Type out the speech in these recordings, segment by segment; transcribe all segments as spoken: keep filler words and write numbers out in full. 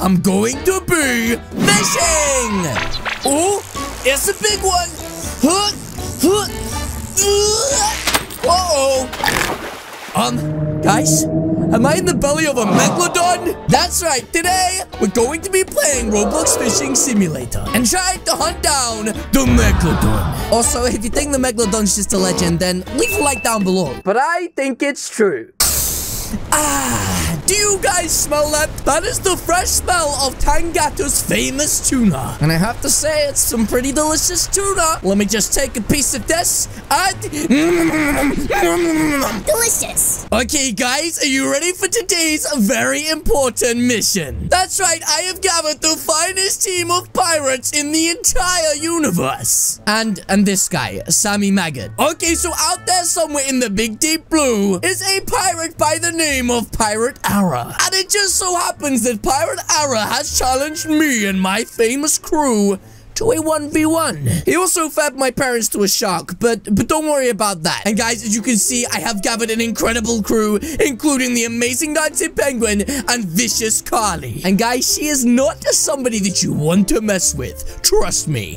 I'm going to be fishing! Oh, it's a big one! Huh? Huh? Uh-oh! Um, guys? Am I in the belly of a megalodon? That's right, today we're going to be playing Roblox Fishing Simulator and trying to hunt down the megalodon. Also, if you think the megalodon's just a legend, then leave a like down below. But I think it's true. Ah, do you guys smell that? That is the fresh smell of Tangato's famous tuna. And I have to say, it's some pretty delicious tuna. Let me just take a piece of this and... delicious. Okay, guys, are you ready for today's very important mission? That's right, I have gathered the finest team of pirates in the entire universe. And, and this guy, Sammy Maggot. Okay, so out there somewhere in the big deep blue is a pirate by the name of Pirate Ara. And it just so happens that Pirate Ara has challenged me and my famous crew to a one v one. He also fed my parents to a shark, but but don't worry about that. And guys, as you can see, I have gathered an incredible crew, including the amazing Nancy Penguin and Vicious Carly. And guys, she is not somebody that you want to mess with. Trust me.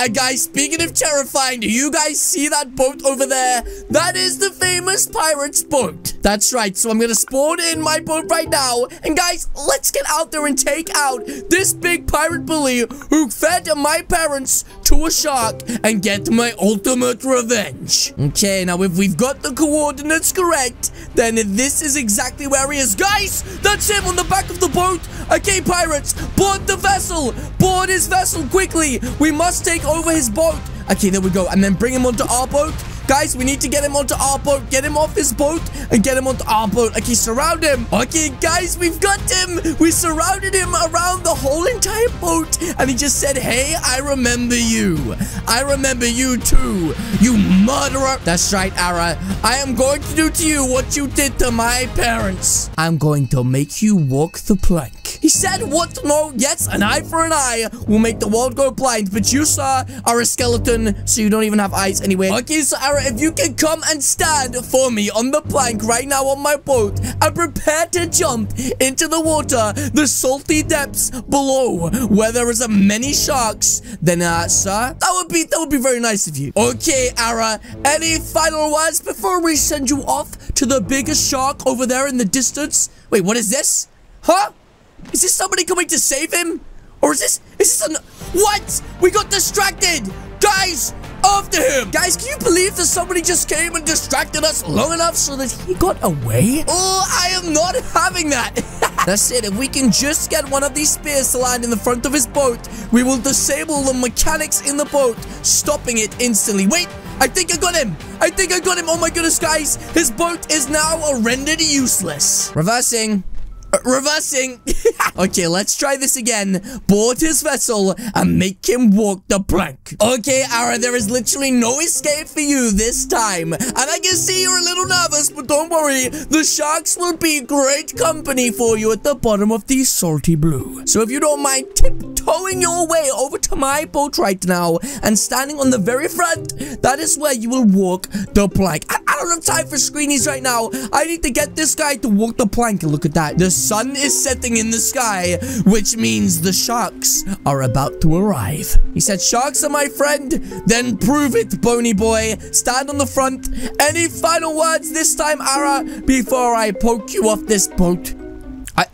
And guys, speaking of terrifying, do you guys see that boat over there? That is the famous pirate's boat. That's right, so I'm gonna spawn in my boat right now. And guys, let's get out there and take out this big pirate bully who fed my parents to a shark and get my ultimate revenge. Okay, now if we've got the coordinates correct, then this is exactly where he is. Guys, that's him on the back of the boat. Okay, pirates, board the vessel. Board his vessel quickly. We must take over his boat. Okay, there we go. And then bring him onto our boat. Guys, we need to get him onto our boat. Get him off his boat and get him onto our boat. Okay, surround him. Okay, guys, we've got him. We surrounded him around the whole entire boat. And he just said, hey, I remember you. I remember you too, you murderer. That's right, Ara. I am going to do to you what you did to my parents. I'm going to make you walk the plank. He said, what? No, yes, an eye for an eye will make the world go blind. But you, sir, are a skeleton, so you don't even have eyes anyway. Okay, so Ara, if you can come and stand for me on the plank right now on my boat, and prepare to jump into the water, the salty depths below, where there is a many sharks, then, uh, sir, that would be, that would be very nice of you. Okay, Ara, any final words before we send you off to the biggest shark over there in the distance? Wait, what is this? Huh? Is this somebody coming to save him? Or is this... Is this an... What? We got distracted! Guys, after him! Guys, can you believe that somebody just came and distracted us long enough so that he got away? Oh, I am not having that! That's it. If we can just get one of these spears to land in the front of his boat, we will disable the mechanics in the boat, stopping it instantly. Wait, I think I got him. I think I got him. Oh my goodness, guys. His boat is now rendered useless. Reversing. Uh, reversing. Okay, let's try this again. Board his vessel and make him walk the plank. Okay, Ara, there is literally no escape for you this time. And I can see you're a little nervous, but don't worry. The sharks will be great company for you at the bottom of the salty blue. So if you don't mind tiptoeing your way over to my boat right now and standing on the very front, that is where you will walk the plank. I, I don't have time for screenies right now. I need to get this guy to walk the plank. Look at that. This sun is setting in the sky, which means the sharks are about to arrive. He said, sharks are my friend. Then prove it, bony boy. Stand on the front. Any final words this time, Ara, before I poke you off this boat? I...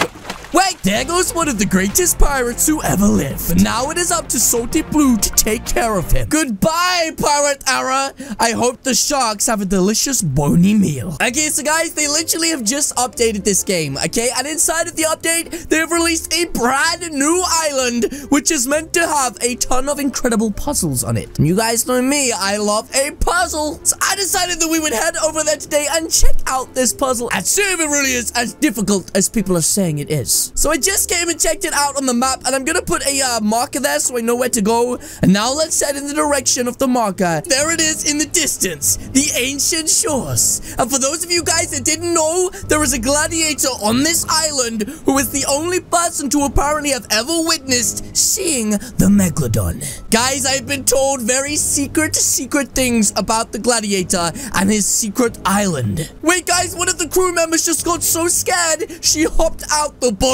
Wait, there goes one of the greatest pirates who ever lived. Now it is up to Salty Blue to take care of him. Goodbye, Pirate Ara. I hope the sharks have a delicious bony meal. Okay, so guys, they literally have just updated this game, okay? And inside of the update, they have released a brand new island, which is meant to have a ton of incredible puzzles on it. And you guys know me, I love a puzzle. So I decided that we would head over there today and check out this puzzle and see if it really is as difficult as people are saying it is. So I just came and checked it out on the map, and I'm gonna put a uh, marker there so I know where to go. And now let's head in the direction of the marker. There it is in the distance, the ancient shores. And for those of you guys that didn't know, there is a gladiator on this island who is the only person to apparently have ever witnessed seeing the megalodon. Guys, I've been told very secret, secret things about the gladiator and his secret island. Wait, guys, one of the crew members just got so scared she hopped out the boat.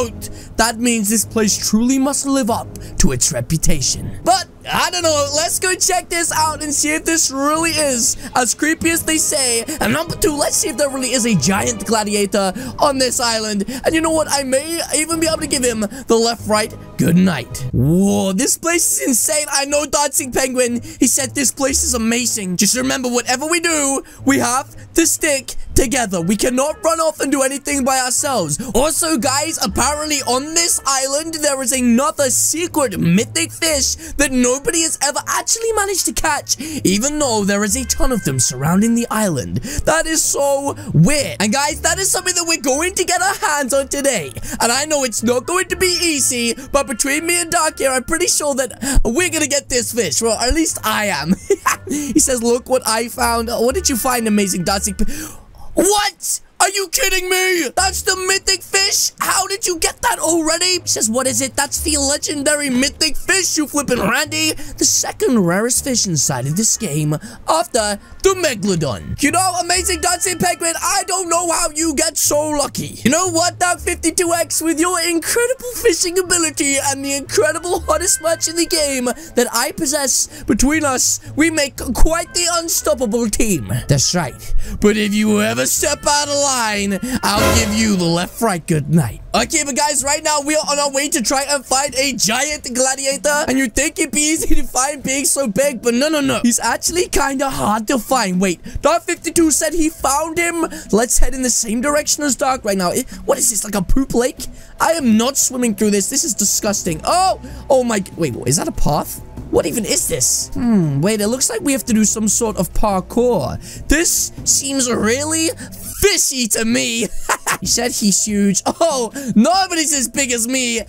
That means this place truly must live up to its reputation. But I don't know, let's go check this out and see if this really is as creepy as they say. And number two, let's see if there really is a giant gladiator on this island. And you know what, I may even be able to give him the left right good night. Whoa, this place is insane. I know Dancing Penguin, he said this place is amazing. Just remember, whatever we do, we have to stick together. We cannot run off and do anything by ourselves. Also, guys, apparently on this island, there is another secret mythic fish that nobody has ever actually managed to catch, even though there is a ton of them surrounding the island. That is so weird. And guys, that is something that we're going to get our hands on today. And I know it's not going to be easy, but between me and Doc here, I'm pretty sure that we're going to get this fish. Well, at least I am. He says, look what I found. What did you find, Amazing Dancing Penguin? What? Are you kidding me? That's the mythic fish? How did you get that already? He says, what is it? That's the legendary mythic fish, you flippin' Randy. The second rarest fish inside of this game after the Megalodon. You know, Amazing Dancing Penguin, I don't know how you get so lucky. You know what, Dark fifty-two X, with your incredible fishing ability and the incredible hottest match in the game that I possess, between us, we make quite the unstoppable team. That's right. But if you ever step out of line, I'll give you the left right good night. Okay, but guys, right now we are on our way to try and find a giant gladiator. And you'd think it'd be easy to find being so big, but no, no, no. He's actually kind of hard to find. Wait, Dark fifty-two said he found him. Let's head in the same direction as Dark right now. It, what is this, like a poop lake? I am not swimming through this. This is disgusting. Oh, oh my, wait, is that a path? What even is this? Hmm, wait, it looks like we have to do some sort of parkour. This seems really fishy to me. He said he's huge. Oh, nobody's as big as me.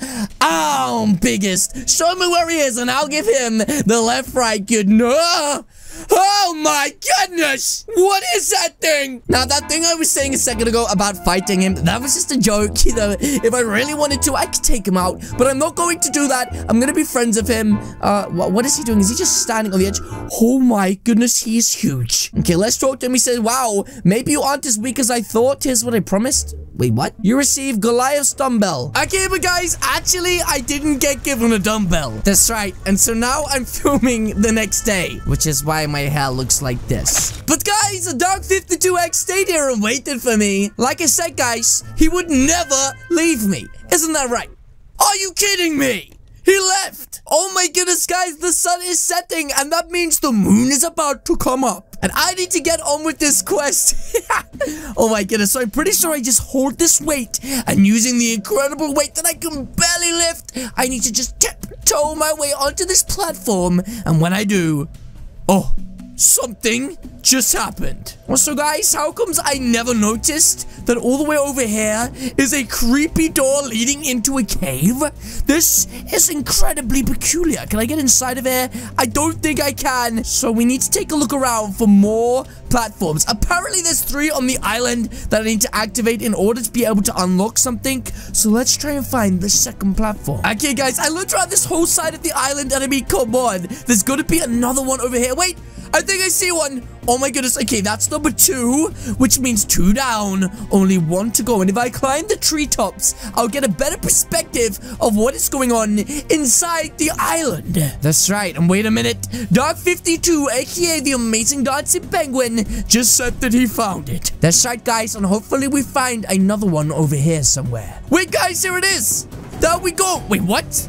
I'm biggest. Show me where he is and I'll give him the left, right, good. No. Oh my goodness! What is that thing? Now, that thing I was saying a second ago about fighting him, that was just a joke. You know, if I really wanted to, I could take him out. But I'm not going to do that. I'm going to be friends with him. Uh, what, what is he doing? Is he just standing on the edge? Oh my goodness, he is huge. Okay, let's talk to him. He says, wow, maybe you aren't as weak as I thought. Here's what I promised. Wait, what? You receive Goliath's dumbbell. Okay, but guys, actually, I didn't get given a dumbbell. That's right. And so now I'm filming the next day, which is why my hair looks like this. But guys, Dark fifty-two X stayed here and waited for me. Like I said, guys, he would never leave me. Isn't that right? Are you kidding me? He left. Oh my goodness, guys, the sun is setting, and that means the moon is about to come up. And I need to get on with this quest. Oh my goodness. So I'm pretty sure I just hold this weight. And using the incredible weight that I can barely lift, I need to just tiptoe my way onto this platform. And when I do... Oh, something just happened. Also, guys, how comes I never noticed that all the way over here is a creepy door leading into a cave? This is incredibly peculiar. Can I get inside of here? I don't think I can. So we need to take a look around for more platforms. Apparently, there's three on the island that I need to activate in order to be able to unlock something. So let's try and find the second platform. Okay, guys, I looked around this whole side of the island and I mean, come on. There's got to be another one over here. Wait, I think I see one. Oh my goodness, okay, that's number two, which means two down, only one to go. And if I climb the treetops, I'll get a better perspective of what is going on inside the island. That's right, and wait a minute. Dark fifty-two, aka the Amazing Dancing Penguin, just said that he found it. That's right, guys, and hopefully we find another one over here somewhere. Wait, guys, here it is. There we go. Wait, what?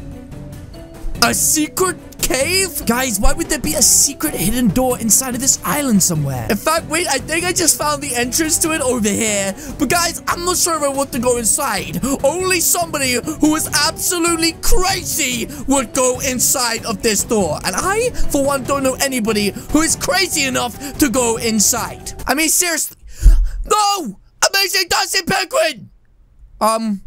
A secret cave? Guys, why would there be a secret hidden door inside of this island somewhere? In fact, wait, I think I just found the entrance to it over here. But guys, I'm not sure if I want to go inside. Only somebody who is absolutely crazy would go inside of this door. And I, for one, don't know anybody who is crazy enough to go inside. I mean, seriously. No! Amazing Dancing Penguin! Um...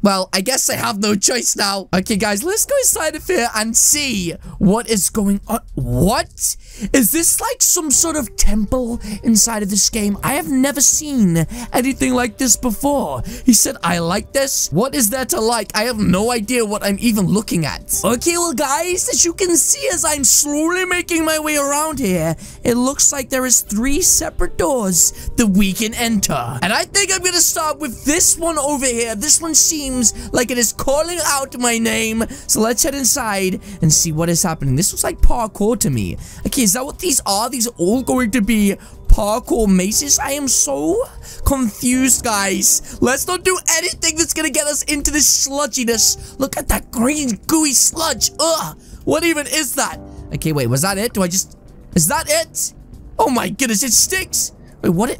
Well, I guess I have no choice now. Okay, guys, let's go inside of here and see what is going on. What? Is this like some sort of temple inside of this game? I have never seen anything like this before. He said, I like this. What is there to like? I have no idea what I'm even looking at. Okay, well, guys, as you can see, as I'm slowly making my way around here, it looks like there is three separate doors that we can enter. And I think I'm going to start with this one over here. This one seems screams like it is calling out my name. So let's head inside and see what is happening. This looks like parkour to me. Okay, is that what these are? These are all going to be parkour mazes? I am so confused, guys. Let's not do anything that's gonna get us into this sludginess. Look at that green gooey sludge. Ugh, what even is that? Okay, wait, was that it? Do I just... Is that it? Oh my goodness, it stinks. Wait, what it...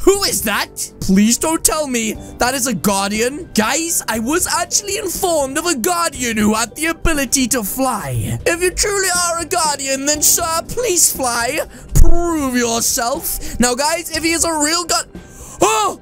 Who is that? Please don't tell me that is a guardian. Guys, I was actually informed of a guardian who had the ability to fly. If you truly are a guardian, then sir, please fly. Prove yourself. Now, guys, if he is a real god... Oh!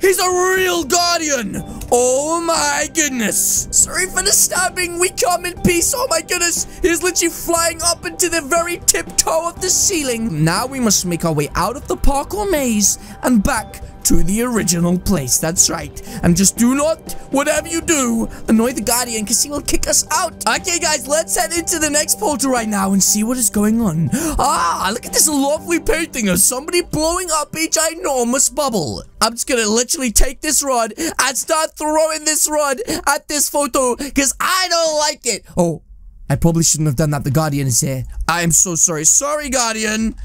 He's a real guardian! Oh my goodness! Sorry for the stabbing, we come in peace! Oh my goodness! He's literally flying up into the very tiptoe of the ceiling! Now we must make our way out of the parkour maze and back to the original place. That's right. And just do not, whatever you do, annoy the guardian because he will kick us out. Okay, guys, let's head into the next portal right now and see what is going on. Ah, look at this lovely painting of somebody blowing up a ginormous bubble. I'm just gonna literally take this rod and start throwing this rod at this photo because I don't like it. Oh, I probably shouldn't have done that. The guardian is here. I am so sorry. Sorry, guardian.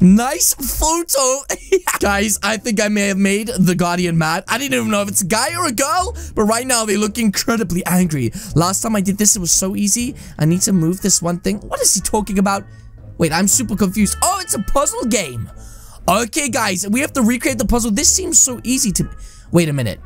Nice photo. Guys, I think I may have made the guardian mad. I didn't even know if it's a guy or a girl, but right now they look incredibly angry. Last time I did this, it was so easy. I need to move this one thing. What is he talking about? Wait, I'm super confused. Oh, it's a puzzle game. Okay, guys, we have to recreate the puzzle. This seems so easy to me. Wait a minute.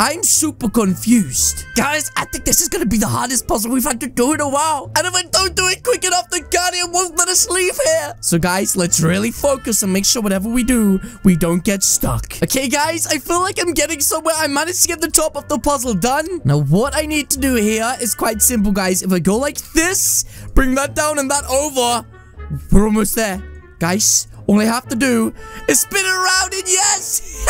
I'm super confused. Guys, I think this is going to be the hardest puzzle we've had to do in a while. And if I don't do it quick enough, the guardian won't let us leave here. So, guys, let's really focus and make sure whatever we do, we don't get stuck. Okay, guys, I feel like I'm getting somewhere. I managed to get the top of the puzzle done. Now, what I need to do here is quite simple, guys. If I go like this, bring that down and that over, we're almost there. Guys, all I have to do is spin around and yes!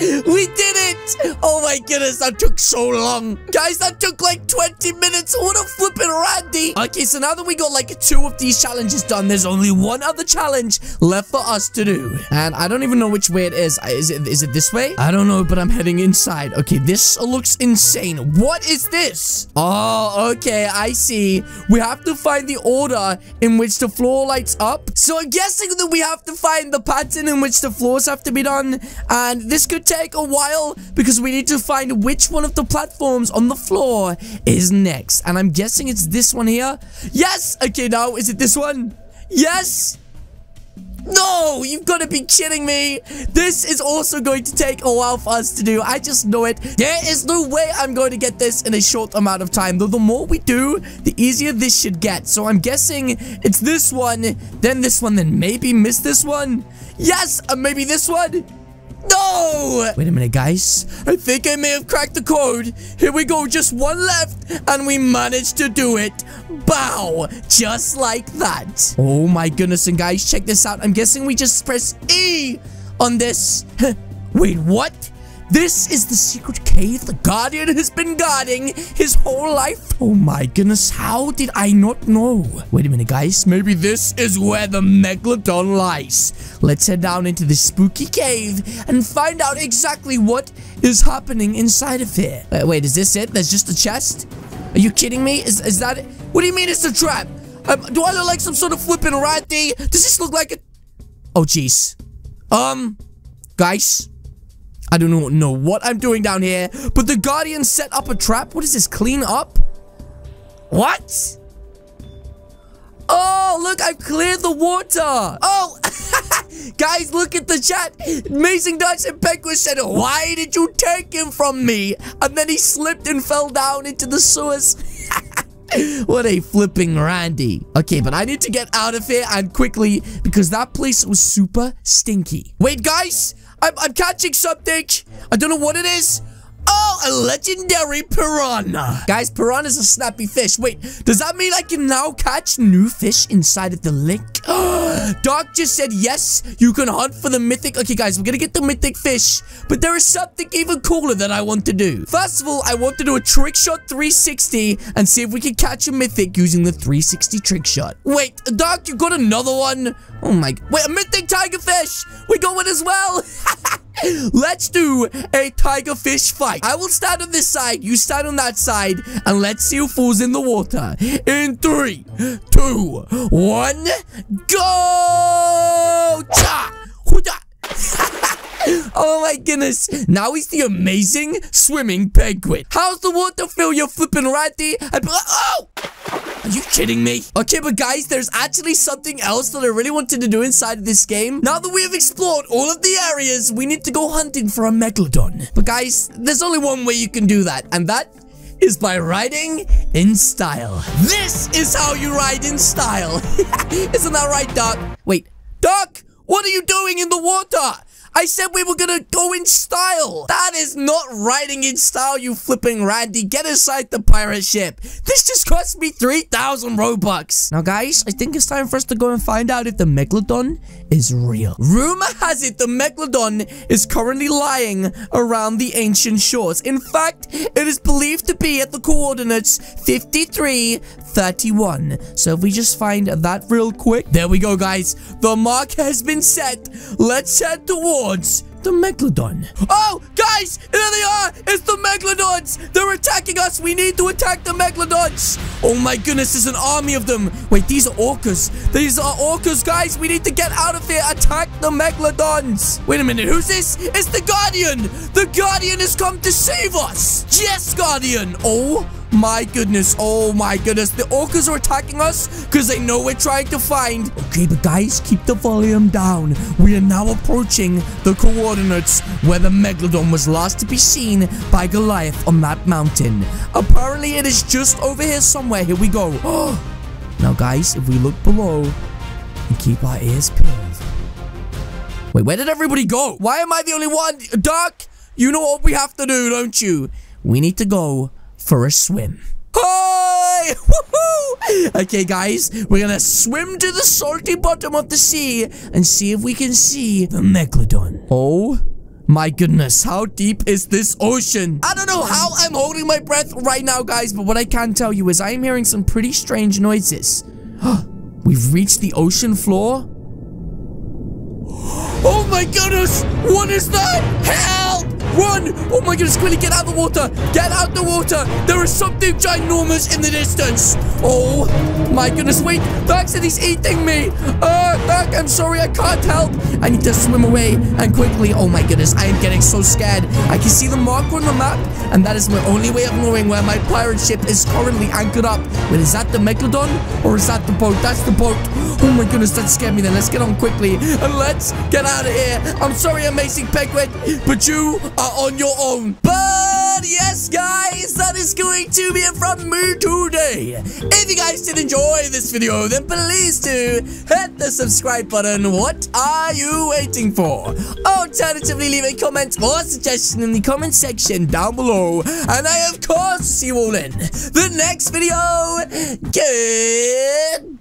We did it! Oh my goodness, that took so long. Guys, that took like twenty minutes. What a flippin' Randy. Okay, so now that we got like two of these challenges done, there's only one other challenge left for us to do. And I don't even know which way it is. Is it, is it this way? I don't know, but I'm heading inside. Okay, this looks insane. What is this? Oh, okay, I see. We have to find the order in which the floor lights up. So I'm guessing that we have to find the pattern in which the floors have to be done. And this could take a while because we need to find which one of the platforms on the floor is next. And I'm guessing it's this one here. Yes! Okay, now, is it this one? Yes! No! You've got to be kidding me! This is also going to take a while for us to do. I just know it. There is no way I'm going to get this in a short amount of time. Though the more we do, the easier this should get. So I'm guessing it's this one, then this one, then maybe miss this one. Yes! And maybe this one. No! Wait a minute, guys. I think I may have cracked the code. Here we go. Just one left. And we managed to do it. Bow. Just like that. Oh, my goodness. And, guys, check this out. I'm guessing we just press E on this. Wait, what? This is the secret cave the guardian has been guarding his whole life. Oh my goodness, how did I not know? Wait a minute, guys. Maybe this is where the Megalodon lies. Let's head down into this spooky cave and find out exactly what is happening inside of here. Wait, wait, is this it? There's just a chest? Are you kidding me? Is, is that it? What do you mean it's a trap? Um, do I look like some sort of flipping ratty? Does this look like a... Oh, jeez. Um, guys... I don't know what I'm doing down here, but the guardian set up a trap. What is this? Clean up? What? Oh, look, I've cleared the water. Oh, guys, look at the chat. Amazing Dutch and Pekku said, why did you take him from me? And then he slipped and fell down into the sewers. What a flipping Randy. Okay, but I need to get out of here and quickly because that place was super stinky. Wait, guys. I'm, I'm catching something. I don't know what it is. Oh, a legendary piranha. Guys, piranhas are snappy fish. Wait, does that mean I can now catch new fish inside of the lake? Doc just said, yes, you can hunt for the mythic. Okay, guys, we're going to get the mythic fish. But there is something even cooler that I want to do. First of all, I want to do a trick shot three sixty and see if we can catch a mythic using the three sixty trick shot. Wait, Doc, you got another one? Oh, my. Wait, a mythic tiger fish. We're going as well. Let's do a tiger fish fight. I will start on this side. You start on that side. And let's see who falls in the water. In three, two, one, go! Cha! Oh my goodness. Now he's the amazing swimming penguin. How's the water feel? You're flipping righty. Oh! Are you kidding me? Okay, but guys, there's actually something else that I really wanted to do inside of this game. Now that we have explored all of the areas, we need to go hunting for a megalodon. But guys, there's only one way you can do that, and that is by riding in style. This is how you ride in style. Isn't that right, Doc? Wait, Doc, what are you doing in the water? I said we were gonna go in style. That is not riding in style, you flipping Randy. Get inside the pirate ship. This just cost me three thousand Robux. Now, guys, I think it's time for us to go and find out if the megalodon is real. Rumor has it the megalodon is currently lying around the ancient shores. In fact, it is believed to be at the coordinates fifty-three, thirty-one. So if we just find that real quick. There we go, guys. The mark has been set. Let's head towards the megalodon. Oh, guys, there they are. It's the megalodons. They're attacking us. We need to attack the megalodons. Oh my goodness, there's an army of them. Wait, these are orcas. These are orcas, guys. We need to get out of here. Attack the megalodons. Wait a minute, who's this? It's the Guardian. The Guardian has come to save us. Yes, Guardian. Oh my goodness, oh my goodness. The orcas are attacking us because they know we're trying to find. Okay, but guys, keep the volume down. We are now approaching the coordinates where the megalodon was last to be seen by Goliath on that mountain. Apparently, it is just over here somewhere. Here we go. Now, guys, if we look below and keep our ears peeled. Wait, where did everybody go? Why am I the only one? Doc, you know what we have to do, don't you? We need to go for a swim. Hi! Woohoo! Okay, guys, we're gonna swim to the salty bottom of the sea and see if we can see the megalodon. Oh my goodness, how deep is this ocean? I don't know how I'm holding my breath right now, guys, but what I can tell you is I am hearing some pretty strange noises. We've reached the ocean floor. Oh my goodness! What is that? Help! Run! Oh my goodness, Quilly, get out of the water! Get out of the water! There is something ginormous in the distance! Oh my goodness, wait! Doc said he's eating me! Uh, Doc, I'm sorry, I can't help! I need to swim away and quickly. Oh my goodness, I am getting so scared. I can see the mark on the map, and that is my only way of knowing where my pirate ship is currently anchored up. Wait, is that the megalodon? Or is that the boat? That's the boat! Oh my goodness, that scared me then. Let's get on quickly, and let's get out of here. I'm sorry, Amazing Penguin, but you are on your own. But yes, guys, that is going to be it from me today. If you guys did enjoy this video, then please do hit the subscribe button. What are you waiting for? Alternatively, leave a comment or suggestion in the comment section down below, and I of course see you all in the next video. Goodbye.